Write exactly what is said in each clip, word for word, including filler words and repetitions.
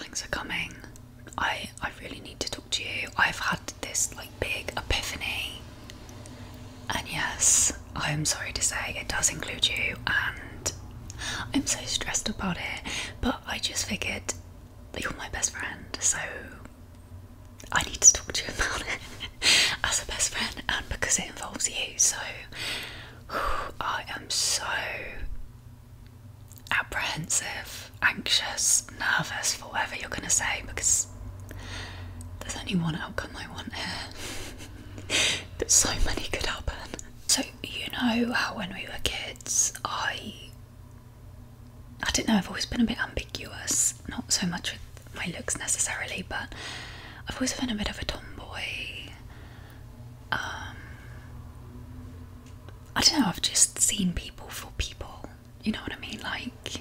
Earthlings are coming. I, I really need to talk to you. I've had this like big epiphany. And yes, I'm sorry to say it does include you, and I'm so stressed about it, but I just figured that you're my best friend, so I need to talk to you about it as a best friend, and because it involves you, so whew, I am so apprehensive, anxious, nervous for whatever you're gonna say, because there's only one outcome I want here, but so many could happen. So you know how when we were kids, I I don't know, I've always been a bit ambiguous, not so much with my looks necessarily, but I've always been a bit of a tomboy. Um, I don't know, I've just seen people for people, you know what I mean? Like,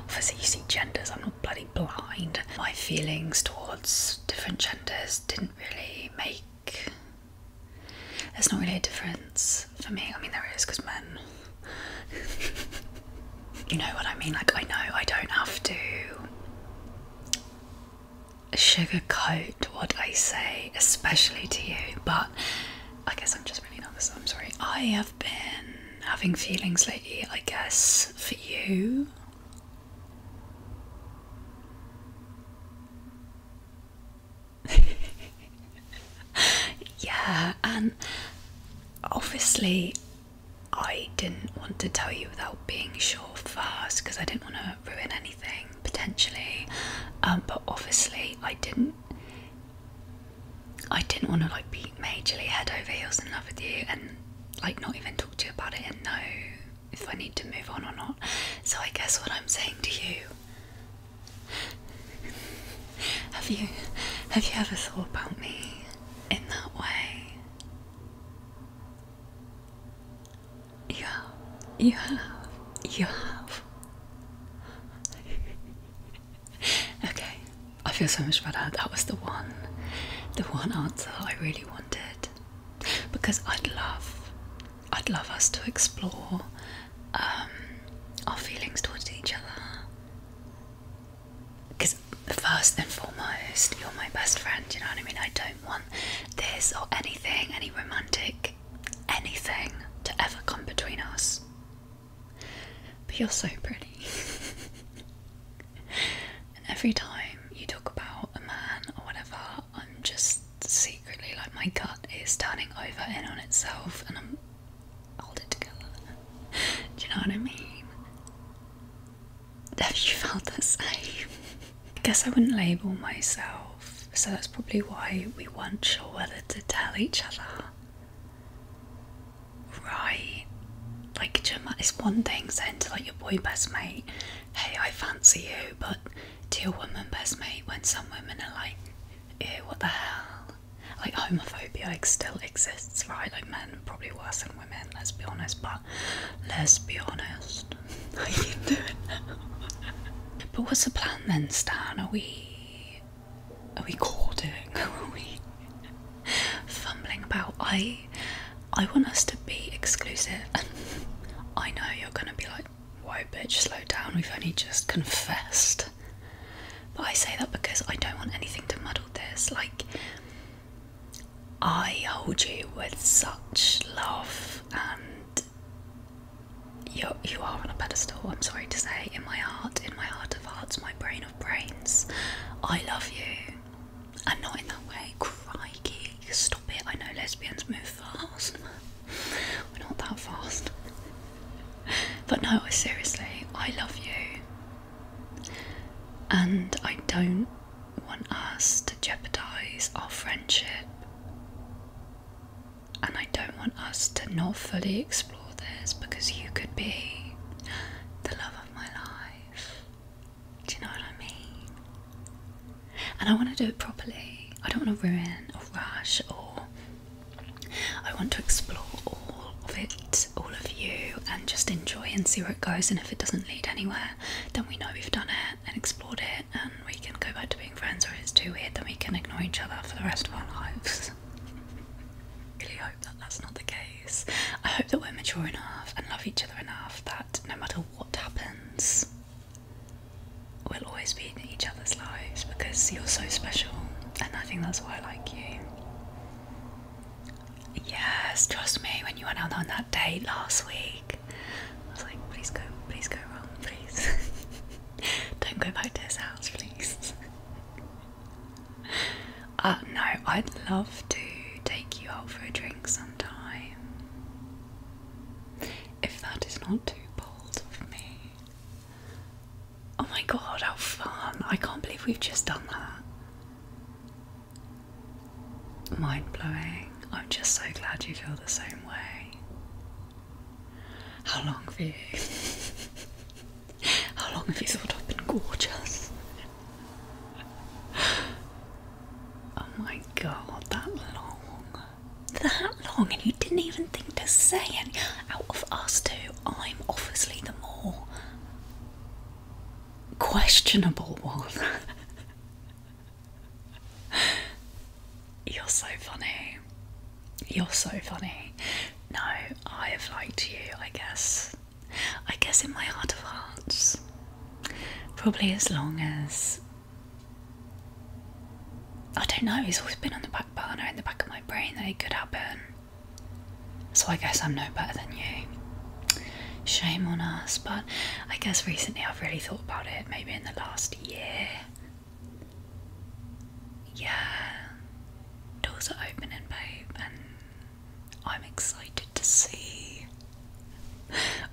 obviously you see genders, I'm not bloody blind. My feelings towards different genders didn't really make, there's not really a difference for me. I mean, there is, because men. You know what I mean? Like, I know I don't have to sugarcoat what I say, especially to you, but I guess I'm just really nervous, I'm sorry. I have been having feelings lately, I guess, for you. Yeah, and obviously I didn't want to tell you without being sure first, because I didn't want to ruin anything, potentially. Um, but obviously I didn't, I didn't want to like be majorly head over heels in love with you and like not even talk to you about it and know if I need to move on or not. So I guess what I'm saying to you, have you, have you ever thought about me in that way? You have, you have, you have. Okay, I feel so much better. That was the one, the one answer I really wanted. Because I'd love, I'd love us to explore um, our feelings towards each other. Because first and foremost, you're my best friend, you know what I mean? I don't want this or anything, any romantic, anything to ever come between us. But you're so pretty. And every time you talk about a man or whatever, I'm just secretly like my gut is turning over in on itself and I'm hold it together. Do you know what I mean? Have you felt the same? I guess I wouldn't label myself, so that's probably why we weren't sure whether to tell each other. Right, like it's one thing saying to like your boy best mate, hey, I fancy you, but to your woman best mate, when some women are like, ew, what the hell, like homophobia like still exists, right? Like men are probably worse than women, let's be honest, but let's be honest, I can do it now. But what's the plan then, Stan? Are we, are we courting? Are we fumbling about? I, I want us to be exclusive, and I know you're gonna be like, whoa bitch, slow down, we've only just confessed. But I say that because I don't want anything to muddle this. Like, I hold you with such love, and you're, you are on a pedestal, I'm sorry to say, in my heart, in my heart of hearts, my brain of brains. I love you, and not in that way, crikey, stop it, I know lesbians move fast. We're not that fast. But no, seriously, I love you. And I don't want us to jeopardise our friendship. And I don't want us to not fully explore this, because you could be the love of my life. Do you know what I mean? And I want to do it properly. I don't want to ruin or rush, or I want to explore all of it, all of you, and just enjoy and see where it goes, and if it doesn't lead anywhere, then we know we've done it and explored it, and we can go back to being friends, or if it's too weird, then we can ignore each other for the rest of our lives. I really hope that that's not the case. I hope that we're mature enough and love each other enough that no matter what happens, we'll always be in each other's lives, because because you're so special, and I think that's why I like you. Yes, trust me, when you went out on that date last week, I was like, please go, please go wrong, please. Don't go back to his house, please. Uh, no, I'd love to take you out for a drink sometime. If that is not too bold of me. Oh my god, how fun. I can't believe we've just done that. Mind-blowing. I'm just so glad you feel the same way. How long for you? How long have you thought I've been gorgeous? Oh my god, that long. That long, and you didn't even think to say any. Out of us two, I'm obviously the more questionable one. You're so funny. You're so funny. No, I have liked you, I guess. I guess in my heart of hearts. Probably as long as... I don't know, it's always been on the back burner, in the back of my brain, that it could happen. So I guess I'm no better than you. Shame on us, but I guess recently I've really thought about it, maybe in the last year. Yeah. Doors are opening, babe, and I'm excited to see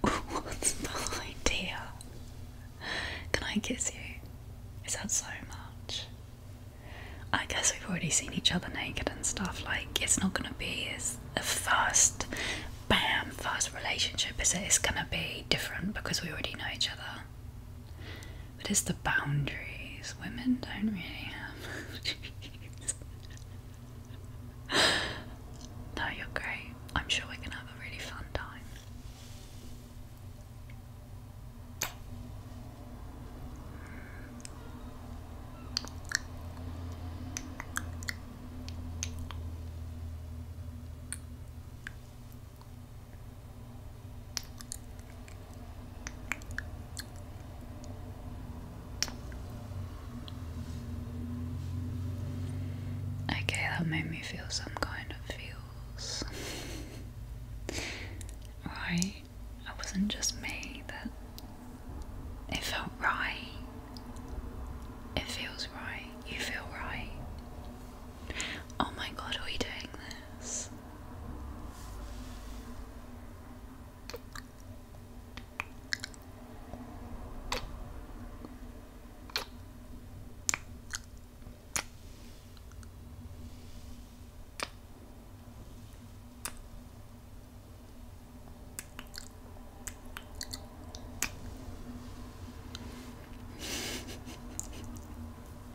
what's behind here. Can I kiss you? Is that so much? I guess we've already seen each other naked and stuff, like, it's not gonna be as a first, bam, first relationship, is it? It's gonna be different because we already know each other. But it's the boundaries women don't really have. No, you're great. I'm sure we can have a really fun time. Okay, that made me feel some kind of feels. Right? It wasn't just me that it felt right. It feels right. You feel right. Oh my god, are we doing this?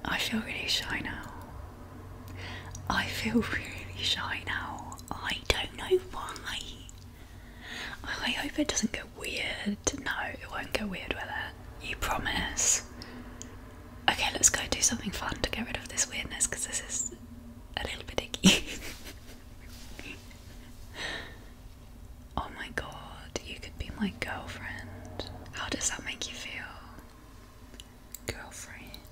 I feel really shy now. I feel really shy now. I don't know why. I hope it doesn't get weird. No, it won't get weird with it. You promise. Okay, let's go do something fun to get rid of this weirdness, because this is a little bit icky. Oh my god, you could be my girlfriend. How does that make you feel? Girlfriend.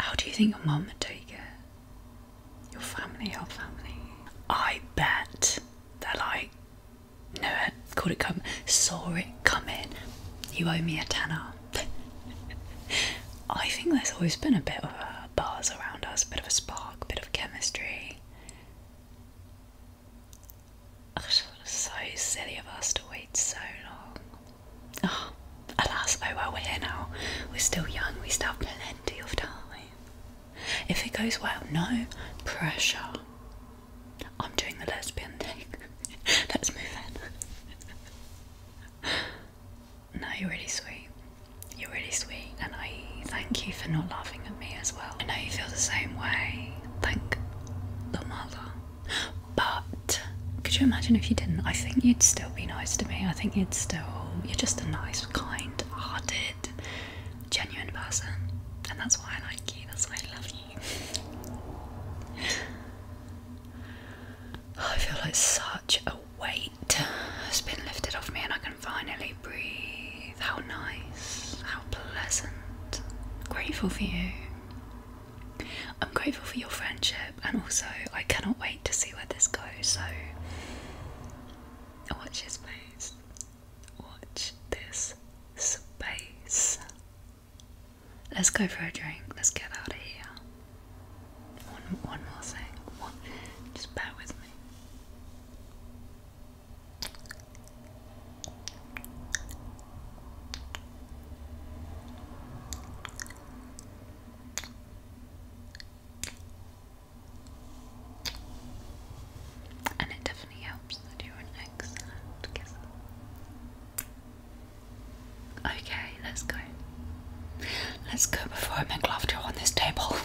How do you think your mum would take it? Your family, your family. I bet they're like, no, I caught it coming, saw it coming. You owe me a tenner. I think there's always been a bit of a buzz around us, a bit of a spark, a bit of chemistry. Oh, so silly of us to wait so long. Oh, alas, oh well, we're here now. We're still young, we still have plenty of time. If it goes well, no pressure. I'm doing the lesbian thing. Let's move in. No, you're really sweet. You're really sweet, and I thank you for not laughing at me as well. I know you feel the same way. Thank the mother. But could you imagine if you didn't? I think you'd still be nice to me. I think you'd still... You're just a nice, kind-hearted, genuine person. And that's why I like you. That's why I love you. Oh, I feel like such a weight has been lifted off me, and I can finally breathe. How nice. How pleasant. grateful for you. I'm grateful for your friendship, and also I cannot wait to see where this goes, so watch this space. Watch this space. Let's go for a drink. Let's get out of here. One, one more thing. One, just bear with me. Let's go before I make laughter on this table.